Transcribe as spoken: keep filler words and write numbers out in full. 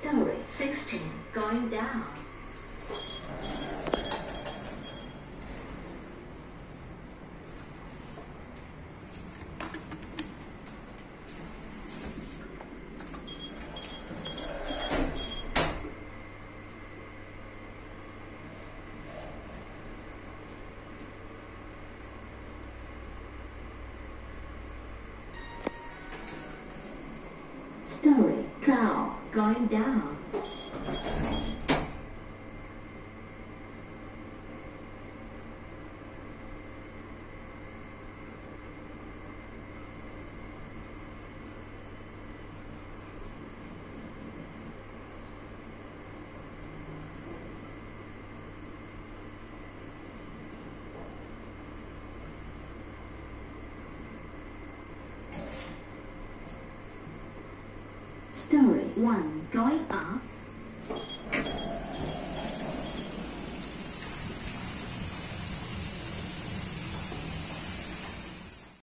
Story sixteen, going down. Story, prow, going down. Story one, going up.